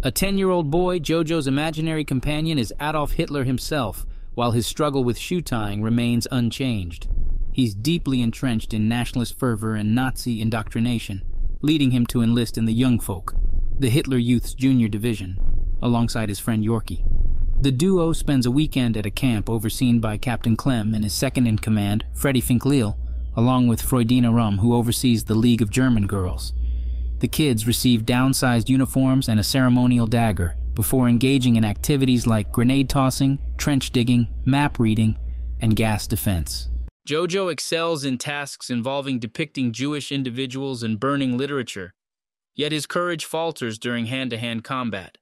A 10-year-old boy, Jojo's imaginary companion is Adolf Hitler himself, while his struggle with shoe-tying remains unchanged. He's deeply entrenched in nationalist fervor and Nazi indoctrination, leading him to enlist in the Jungvolk, the Hitler Youth's junior division, alongside his friend Yorki. The duo spends a weekend at a camp overseen by Captain Klem and his second-in-command, Freddy Finkel, along with Freudina Rum, who oversees the League of German Girls. The kids receive downsized uniforms and a ceremonial dagger before engaging in activities like grenade tossing, trench digging, map reading, and gas defense. Jojo excels in tasks involving depicting Jewish individuals and burning literature, yet his courage falters during hand-to-hand combat.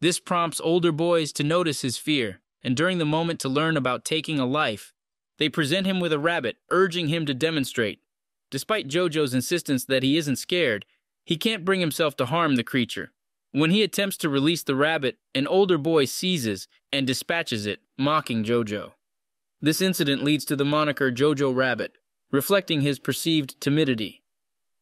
This prompts older boys to notice his fear, and during the moment to learn about taking a life, they present him with a rabbit, urging him to demonstrate. Despite Jojo's insistence that he isn't scared, he can't bring himself to harm the creature. When he attempts to release the rabbit, an older boy seizes and dispatches it, mocking Jojo. This incident leads to the moniker Jojo Rabbit, reflecting his perceived timidity.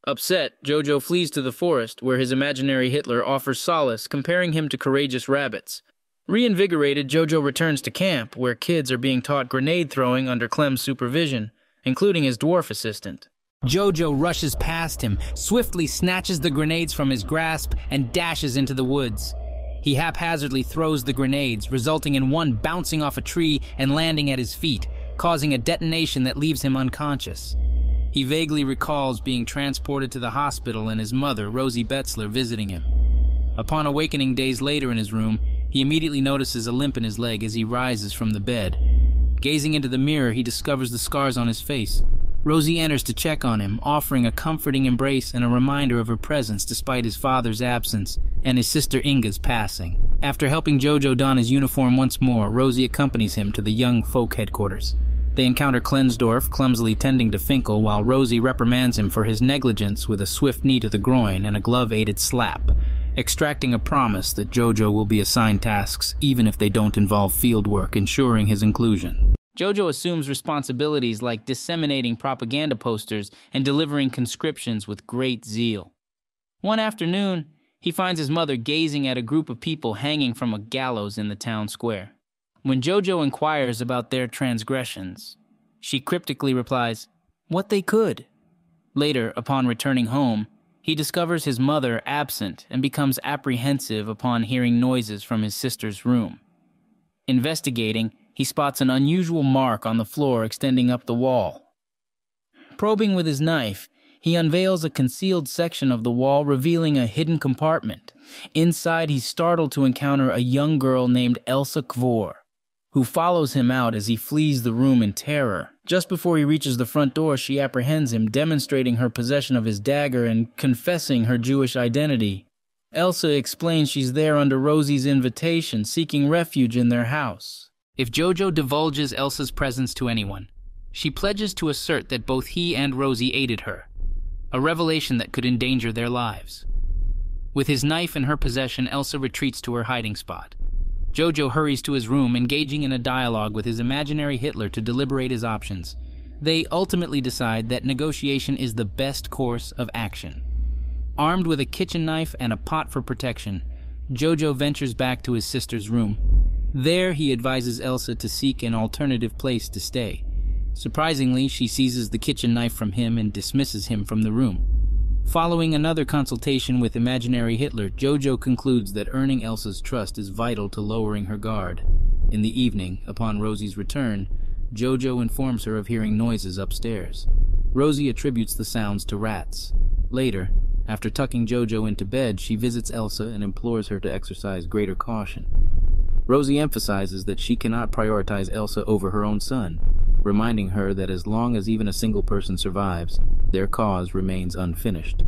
Upset, Jojo flees to the forest, where his imaginary Hitler offers solace, comparing him to courageous rabbits. Reinvigorated, Jojo returns to camp, where kids are being taught grenade throwing under Clem's supervision, including his dwarf assistant. Jojo rushes past him, swiftly snatches the grenades from his grasp, and dashes into the woods. He haphazardly throws the grenades, resulting in one bouncing off a tree and landing at his feet, causing a detonation that leaves him unconscious. He vaguely recalls being transported to the hospital and his mother, Rosie Betzler, visiting him. Upon awakening days later in his room, he immediately notices a limp in his leg as he rises from the bed. Gazing into the mirror, he discovers the scars on his face. Rosie enters to check on him, offering a comforting embrace and a reminder of her presence despite his father's absence and his sister Inga's passing. After helping Jojo don his uniform once more, Rosie accompanies him to the Jungvolk headquarters. They encounter Klenzendorf, clumsily tending to Finkel, while Rosie reprimands him for his negligence with a swift knee to the groin and a glove-aided slap, extracting a promise that Jojo will be assigned tasks even if they don't involve fieldwork, ensuring his inclusion. Jojo assumes responsibilities like disseminating propaganda posters and delivering conscriptions with great zeal. One afternoon, he finds his mother gazing at a group of people hanging from a gallows in the town square. When Jojo inquires about their transgressions, she cryptically replies, "What they could." Later, upon returning home, he discovers his mother absent and becomes apprehensive upon hearing noises from his sister's room. Investigating, he spots an unusual mark on the floor extending up the wall. Probing with his knife, he unveils a concealed section of the wall, revealing a hidden compartment. Inside, he's startled to encounter a young girl named Elsa Korr, who follows him out as he flees the room in terror. Just before he reaches the front door, she apprehends him, demonstrating her possession of his dagger and confessing her Jewish identity. Elsa explains she's there under Rosie's invitation, seeking refuge in their house. If Jojo divulges Elsa's presence to anyone, she pledges to assert that both he and Rosie aided her, a revelation that could endanger their lives. With his knife in her possession, Elsa retreats to her hiding spot. Jojo hurries to his room, engaging in a dialogue with his imaginary Hitler to deliberate his options. They ultimately decide that negotiation is the best course of action. Armed with a kitchen knife and a pot for protection, Jojo ventures back to his sister's room. There, he advises Elsa to seek an alternative place to stay. Surprisingly, she seizes the kitchen knife from him and dismisses him from the room. Following another consultation with imaginary Hitler, Jojo concludes that earning Elsa's trust is vital to lowering her guard. In the evening, upon Rosie's return, Jojo informs her of hearing noises upstairs. Rosie attributes the sounds to rats. Later, after tucking Jojo into bed, she visits Elsa and implores her to exercise greater caution. Rosie emphasizes that she cannot prioritize Elsa over her own son, reminding her that as long as even a single person survives, their cause remains unfinished.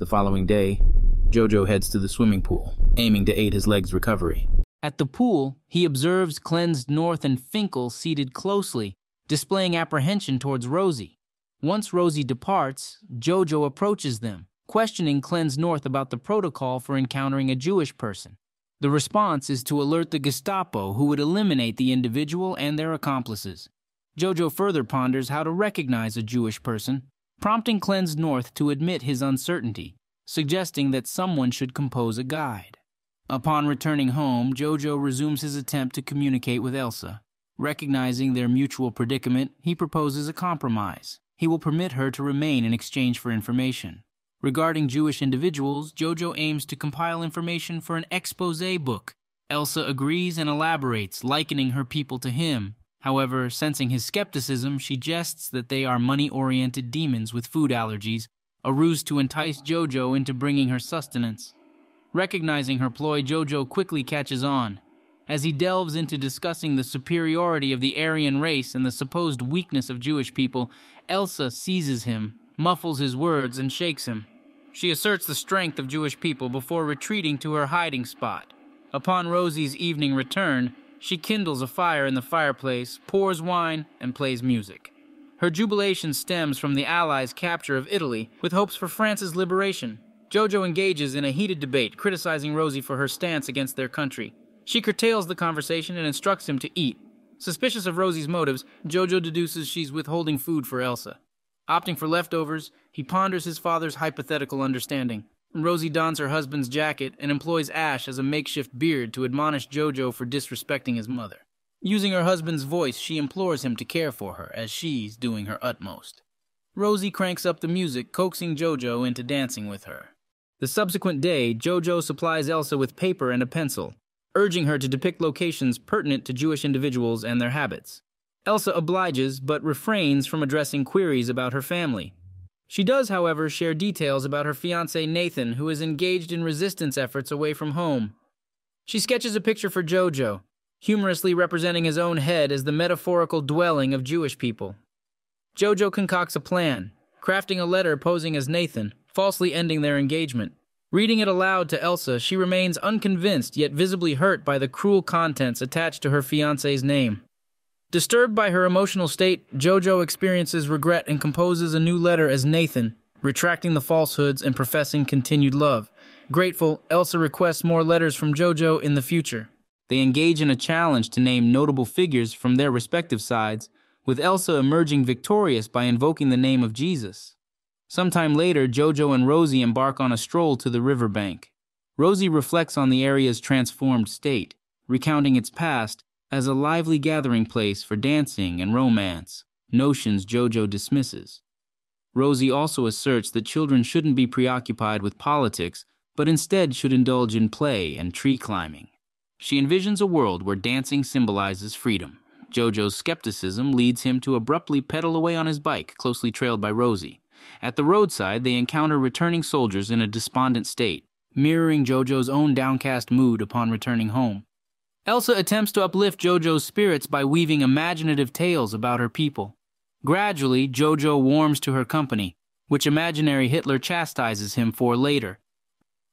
The following day, Jojo heads to the swimming pool, aiming to aid his leg's recovery. At the pool, he observes Klenzendorf and Finkel seated closely, displaying apprehension towards Rosie. Once Rosie departs, Jojo approaches them, questioning Klenzendorf about the protocol for encountering a Jewish person. The response is to alert the Gestapo, who would eliminate the individual and their accomplices. Jojo further ponders how to recognize a Jewish person, prompting Klenzendorf to admit his uncertainty, suggesting that someone should compose a guide. Upon returning home, Jojo resumes his attempt to communicate with Elsa. Recognizing their mutual predicament, he proposes a compromise. He will permit her to remain in exchange for information. Regarding Jewish individuals, Jojo aims to compile information for an exposé book. Elsa agrees and elaborates, likening her people to him. However, sensing his skepticism, she jests that they are money-oriented demons with food allergies, a ruse to entice Jojo into bringing her sustenance. Recognizing her ploy, Jojo quickly catches on. As he delves into discussing the superiority of the Aryan race and the supposed weakness of Jewish people, Elsa seizes him, muffles his words, and shakes him. She asserts the strength of Jewish people before retreating to her hiding spot. Upon Rosie's evening return, she kindles a fire in the fireplace, pours wine, and plays music. Her jubilation stems from the Allies' capture of Italy, with hopes for France's liberation. Jojo engages in a heated debate, criticizing Rosie for her stance against their country. She curtails the conversation and instructs him to eat. Suspicious of Rosie's motives, Jojo deduces she's withholding food for Elsa. Opting for leftovers, he ponders his father's hypothetical understanding. Rosie dons her husband's jacket and employs Ash as a makeshift beard to admonish Jojo for disrespecting his mother. Using her husband's voice, she implores him to care for her, as she's doing her utmost. Rosie cranks up the music, coaxing Jojo into dancing with her. The subsequent day, Jojo supplies Elsa with paper and a pencil, urging her to depict locations pertinent to Jewish individuals and their habits. Elsa obliges, but refrains from addressing queries about her family. She does, however, share details about her fiancé Nathan, who is engaged in resistance efforts away from home. She sketches a picture for Jojo, humorously representing his own head as the metaphorical dwelling of Jewish people. Jojo concocts a plan, crafting a letter posing as Nathan, falsely ending their engagement. Reading it aloud to Elsa, she remains unconvinced yet visibly hurt by the cruel contents attached to her fiancé's name. Disturbed by her emotional state, Jojo experiences regret and composes a new letter as Nathan, retracting the falsehoods and professing continued love. Grateful, Elsa requests more letters from Jojo in the future. They engage in a challenge to name notable figures from their respective sides, with Elsa emerging victorious by invoking the name of Jesus. Sometime later, Jojo and Rosie embark on a stroll to the riverbank. Rosie reflects on the area's transformed state, recounting its past as a lively gathering place for dancing and romance, notions Jojo dismisses. Rosie also asserts that children shouldn't be preoccupied with politics, but instead should indulge in play and tree climbing. She envisions a world where dancing symbolizes freedom. Jojo's skepticism leads him to abruptly pedal away on his bike, closely trailed by Rosie. At the roadside, they encounter returning soldiers in a despondent state, mirroring Jojo's own downcast mood upon returning home. Elsa attempts to uplift Jojo's spirits by weaving imaginative tales about her people. Gradually, Jojo warms to her company, which imaginary Hitler chastises him for later.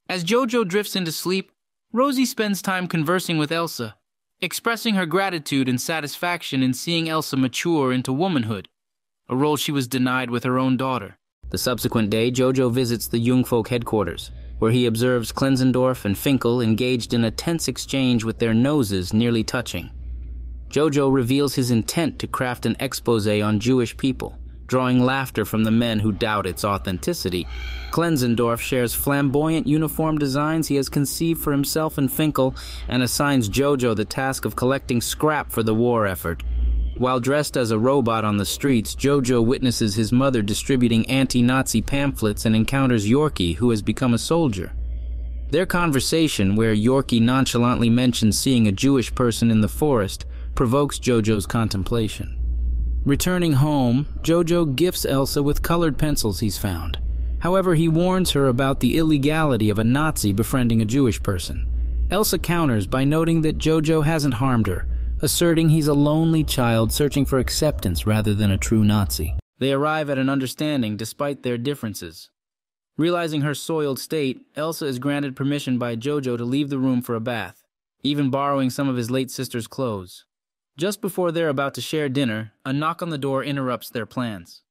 As Jojo drifts into sleep, Rosie spends time conversing with Elsa, expressing her gratitude and satisfaction in seeing Elsa mature into womanhood, a role she was denied with her own daughter. The subsequent day, Jojo visits the Jungvolk headquarters, where he observes Klenzendorf and Finkel engaged in a tense exchange with their noses nearly touching. Jojo reveals his intent to craft an exposé on Jewish people, drawing laughter from the men who doubt its authenticity. Klenzendorf shares flamboyant uniform designs he has conceived for himself and Finkel, and assigns Jojo the task of collecting scrap for the war effort. While dressed as a robot on the streets, Jojo witnesses his mother distributing anti-Nazi pamphlets and encounters Yorki, who has become a soldier. Their conversation, where Yorki nonchalantly mentions seeing a Jewish person in the forest, provokes Jojo's contemplation. Returning home, Jojo gifts Elsa with colored pencils he's found. However, he warns her about the illegality of a Nazi befriending a Jewish person. Elsa counters by noting that Jojo hasn't harmed her, asserting he's a lonely child searching for acceptance rather than a true Nazi. They arrive at an understanding despite their differences. Realizing her soiled state, Elsa is granted permission by Jojo to leave the room for a bath, even borrowing some of his late sister's clothes. Just before they're about to share dinner, a knock on the door interrupts their plans.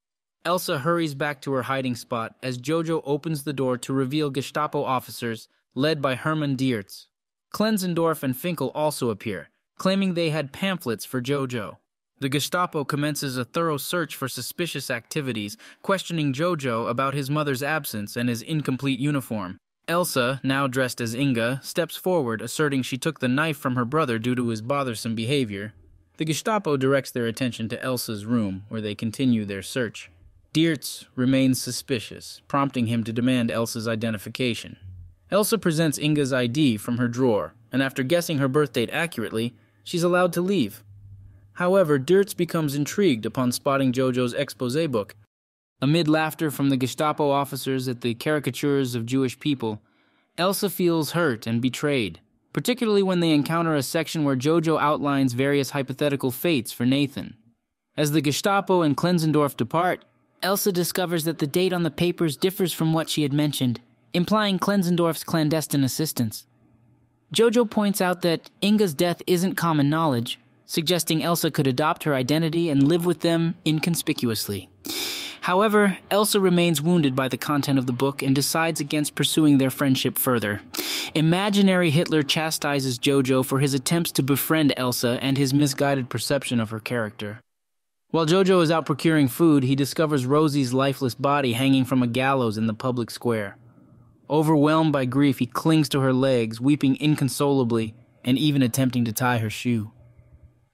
Elsa hurries back to her hiding spot as Jojo opens the door to reveal Gestapo officers led by Hermann Deertz. Klenzendorf and Finkel also appear, claiming they had pamphlets for Jojo. The Gestapo commences a thorough search for suspicious activities, questioning Jojo about his mother's absence and his incomplete uniform. Elsa, now dressed as Inga, steps forward, asserting she took the knife from her brother due to his bothersome behavior. The Gestapo directs their attention to Elsa's room, where they continue their search. Deertz remains suspicious, prompting him to demand Elsa's identification. Elsa presents Inga's ID from her drawer, and after guessing her birth date accurately, she's allowed to leave. However, Deertz becomes intrigued upon spotting Jojo's exposé book. Amid laughter from the Gestapo officers at the caricatures of Jewish people, Elsa feels hurt and betrayed, particularly when they encounter a section where Jojo outlines various hypothetical fates for Nathan. As the Gestapo and Klenzendorf depart, Elsa discovers that the date on the papers differs from what she had mentioned, implying Klenzendorf's clandestine assistance. Jojo points out that Inga's death isn't common knowledge, suggesting Elsa could adopt her identity and live with them inconspicuously. However, Elsa remains wounded by the content of the book and decides against pursuing their friendship further. Imaginary Hitler chastises Jojo for his attempts to befriend Elsa and his misguided perception of her character. While Jojo is out procuring food, he discovers Rosie's lifeless body hanging from a gallows in the public square. Overwhelmed by grief, he clings to her legs, weeping inconsolably and even attempting to tie her shoe.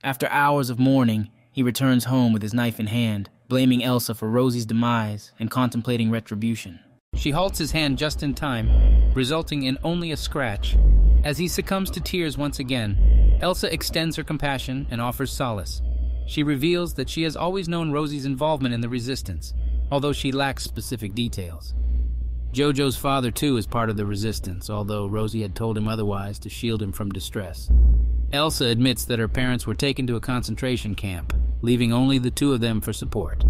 After hours of mourning, he returns home with his knife in hand, blaming Elsa for Rosie's demise and contemplating retribution. She halts his hand just in time, resulting in only a scratch. As he succumbs to tears once again, Elsa extends her compassion and offers solace. She reveals that she has always known Rosie's involvement in the resistance, although she lacks specific details. Jojo's father, too, is part of the resistance, although Rosie had told him otherwise to shield him from distress. Elsa admits that her parents were taken to a concentration camp, leaving only the two of them for support.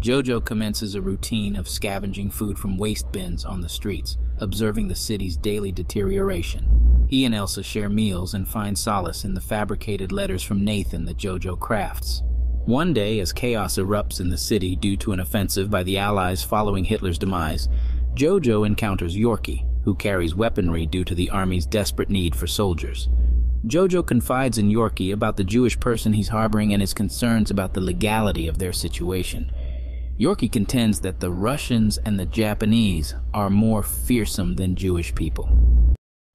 Jojo commences a routine of scavenging food from waste bins on the streets, observing the city's daily deterioration. He and Elsa share meals and find solace in the fabricated letters from Nathan that Jojo crafts. One day, as chaos erupts in the city due to an offensive by the Allies following Hitler's demise, Jojo encounters Yorki, who carries weaponry due to the army's desperate need for soldiers. Jojo confides in Yorki about the Jewish person he's harboring and his concerns about the legality of their situation. Yorki contends that the Russians and the Japanese are more fearsome than Jewish people.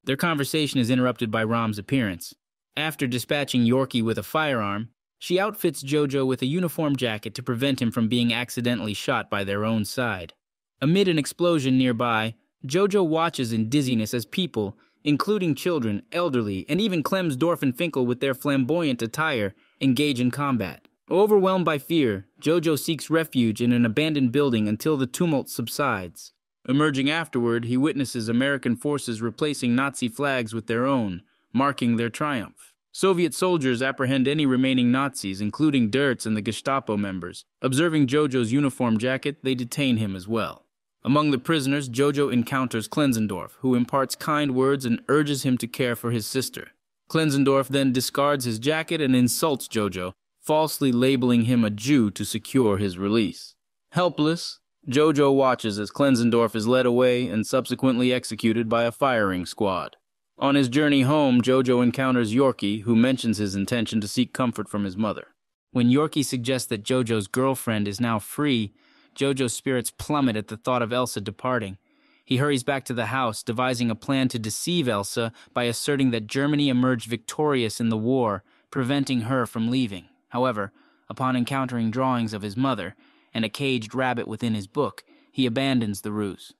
Their conversation is interrupted by Rom's appearance. After dispatching Yorki with a firearm, she outfits Jojo with a uniform jacket to prevent him from being accidentally shot by their own side. Amid an explosion nearby, Jojo watches in dizziness as people, including children, elderly, and even Klenzendorf and Finkel with their flamboyant attire, engage in combat. Overwhelmed by fear, Jojo seeks refuge in an abandoned building until the tumult subsides. Emerging afterward, he witnesses American forces replacing Nazi flags with their own, marking their triumph. Soviet soldiers apprehend any remaining Nazis, including Deertz and the Gestapo members. Observing Jojo's uniform jacket, they detain him as well. Among the prisoners, Jojo encounters Klenzendorf, who imparts kind words and urges him to care for his sister. Klenzendorf then discards his jacket and insults Jojo, falsely labeling him a Jew to secure his release. Helpless, Jojo watches as Klenzendorf is led away and subsequently executed by a firing squad. On his journey home, Jojo encounters Yorki, who mentions his intention to seek comfort from his mother. When Yorki suggests that Jojo's girlfriend is now free, Jojo's spirits plummet at the thought of Elsa departing. He hurries back to the house, devising a plan to deceive Elsa by asserting that Germany emerged victorious in the war, preventing her from leaving. However, upon encountering drawings of his mother and a caged rabbit within his book, he abandons the ruse.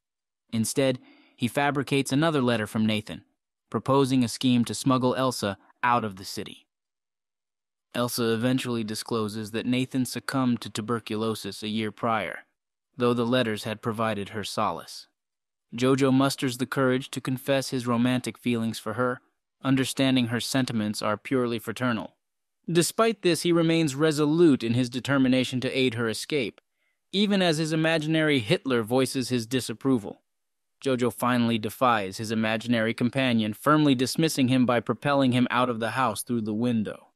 Instead, he fabricates another letter from Nathan, proposing a scheme to smuggle Elsa out of the city. Elsa eventually discloses that Nathan succumbed to tuberculosis a year prior, though the letters had provided her solace. Jojo musters the courage to confess his romantic feelings for her, understanding her sentiments are purely fraternal. Despite this, he remains resolute in his determination to aid her escape, even as his imaginary Hitler voices his disapproval. Jojo finally defies his imaginary companion, firmly dismissing him by propelling him out of the house through the window.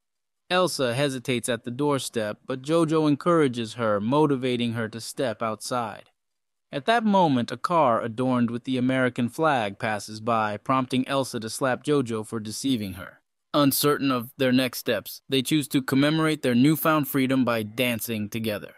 Elsa hesitates at the doorstep, but Jojo encourages her, motivating her to step outside. At that moment, a car adorned with the American flag passes by, prompting Elsa to slap Jojo for deceiving her. Uncertain of their next steps, they choose to commemorate their newfound freedom by dancing together.